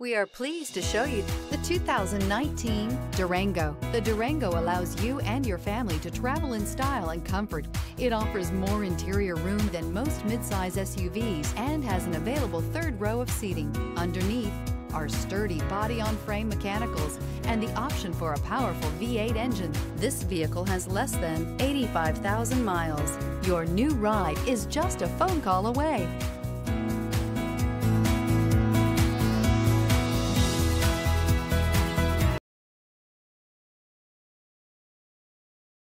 We are pleased to show you the 2019 Durango. The Durango allows you and your family to travel in style and comfort. It offers more interior room than most midsize SUVs and has an available third row of seating. Underneath are sturdy body-on-frame mechanicals and the option for a powerful V8 engine. This vehicle has less than 85,000 miles. Your new ride is just a phone call away.